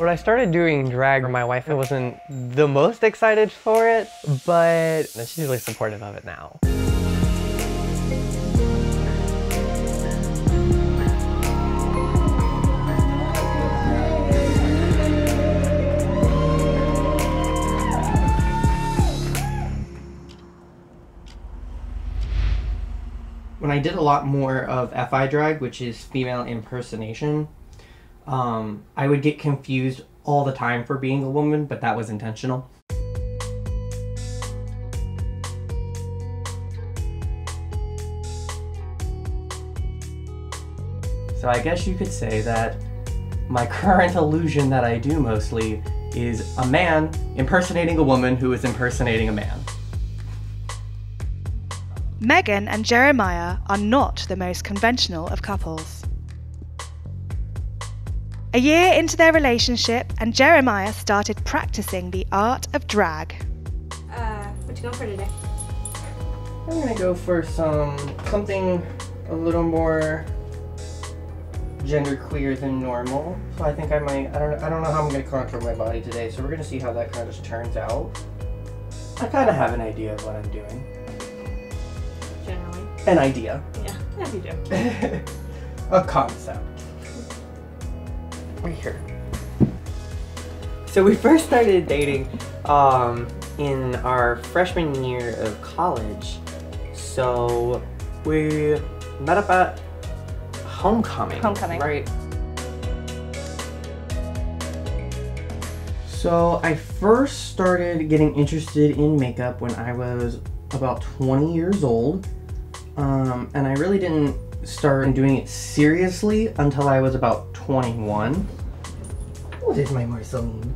When I started doing drag, my wife wasn't the most excited for it, but she's really supportive of it now. When I did a lot more of FI drag, which is female impersonation, I would get confused all the time for being a woman, but that was intentional. So I guess you could say that my current illusion that I do mostly is a man impersonating a woman who is impersonating a man. Megan and Jeremiah are not the most conventional of couples. A year into their relationship, and Jeremiah started practicing the art of drag. What you going for today? I'm gonna go for something a little more genderqueer than normal. So I think I don't know how I'm gonna contour my body today. So we're gonna see how that kind of turns out. I kind of have an idea of what I'm doing. Generally. An idea. Yeah, as you do. A concept. Right here. So we first started dating in our freshman year of college. So we met up at homecoming. Homecoming. Right. So I first started getting interested in makeup when I was about 20 years old. And I really didn't start doing it seriously until I was about 21. What is my Marceline?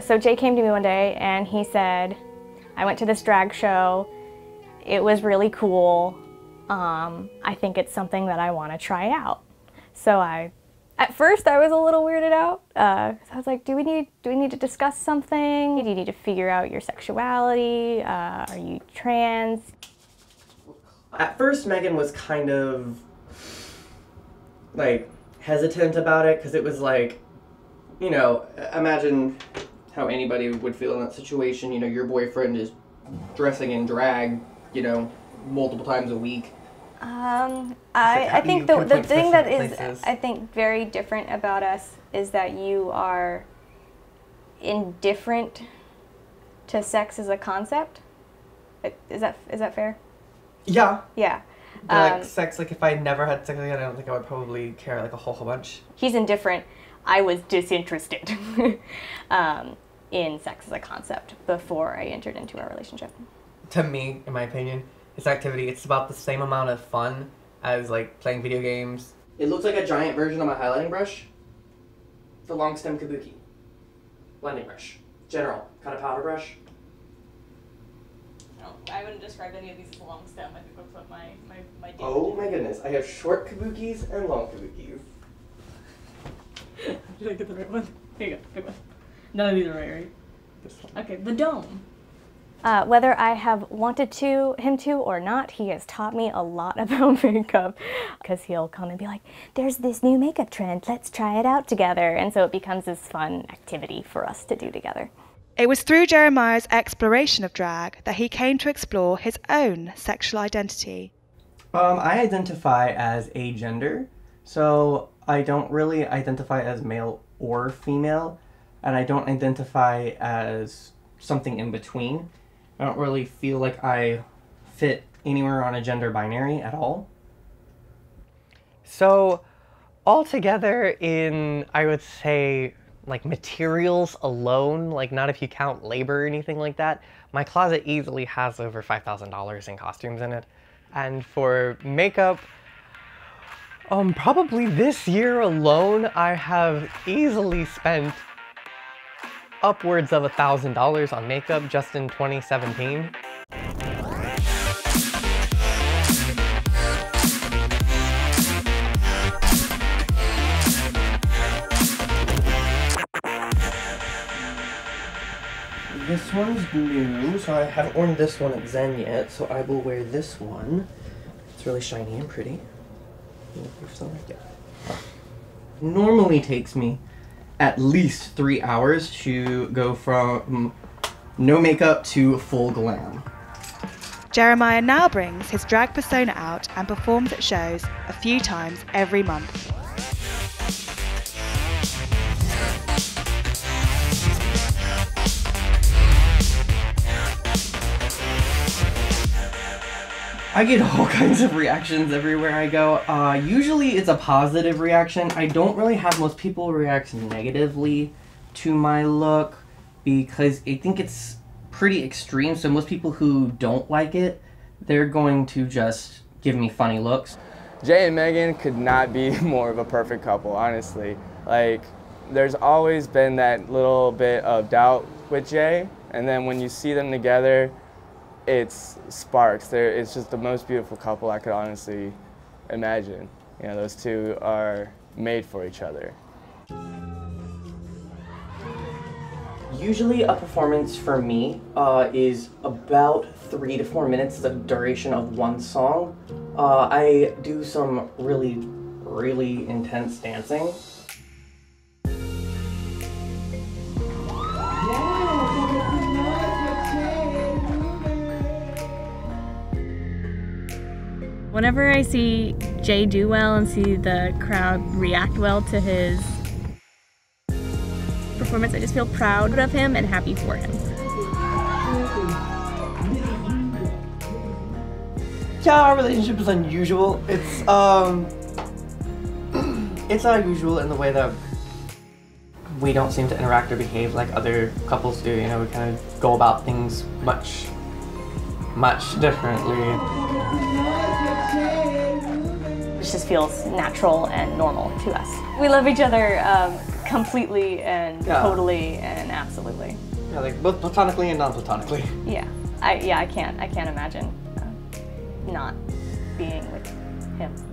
So Jay came to me one day and he said, I went to this drag show. It was really cool. I think it's something that I want to try out. So at first I was a little weirded out. So I was like, do we need to discuss something? Do you need to figure out your sexuality? Are you trans? At first, Megan was kind of, like, hesitant about it, because it was like, you know, imagine how anybody would feel in that situation. You know, your boyfriend is dressing in drag, you know, multiple times a week. I think the thing that is, I think, very different about us is that you are indifferent to sex as a concept. Is that fair? Yeah. Yeah. But like sex, like if I never had sex again, I don't think I would probably care like a whole bunch. He's indifferent. I was disinterested in sex as a concept before I entered into our relationship. To me, in my opinion, this activity, it's about the same amount of fun as like playing video games. It looks like a giant version of my highlighting brush. The long stem kabuki. Blending brush. General. Kind of powder brush. I wouldn't describe any of these as long stem. I think that's what my Oh my goodness, I have short kabukis and long kabukis. Did I get the right one? Here you go, good one. None of these are right, right? This one. Okay, the dome. Whether I have wanted him to or not, he has taught me a lot about makeup, because he'll come and be like, there's this new makeup trend, let's try it out together. And so it becomes this fun activity for us to do together. It was through Jeremiah's exploration of drag that he came to explore his own sexual identity. I identify as agender, so I don't really identify as male or female, and I don't identify as something in between. I don't really feel like I fit anywhere on a gender binary at all. So altogether in, I would say, like materials alone, like not if you count labor or anything like that, my closet easily has over $5,000 in costumes in it. And for makeup, probably this year alone, I have easily spent upwards of $1,000 on makeup just in 2017. This one's new, so I haven't worn this one at Zen yet, so I will wear this one. It's really shiny and pretty. Normally takes me at least 3 hours to go from no makeup to full glam. Jeremiah now brings his drag persona out and performs at shows a few times every month. I get all kinds of reactions everywhere I go. Usually it's a positive reaction. I don't really have most people react negatively to my look because I think it's pretty extreme. So most people who don't like it, they're going to just give me funny looks. Jay and Megan could not be more of a perfect couple, honestly. Like, there's always been that little bit of doubt with Jay, and then when you see them together, it's sparks. It's just the most beautiful couple I could honestly imagine. You know, those two are made for each other. Usually a performance for me is about 3 to 4 minutes, the duration of one song. I do some really, really intense dancing. Whenever I see Jay do well and see the crowd react well to his performance, I just feel proud of him and happy for him. Yeah, our relationship is unusual. It's unusual in the way that we don't seem to interact or behave like other couples do. You know, we kind of go about things much differently. It just feels natural and normal to us. We love each other completely and totally and absolutely. Yeah, like both platonically and non-platonically. Yeah, I can't imagine not being with him.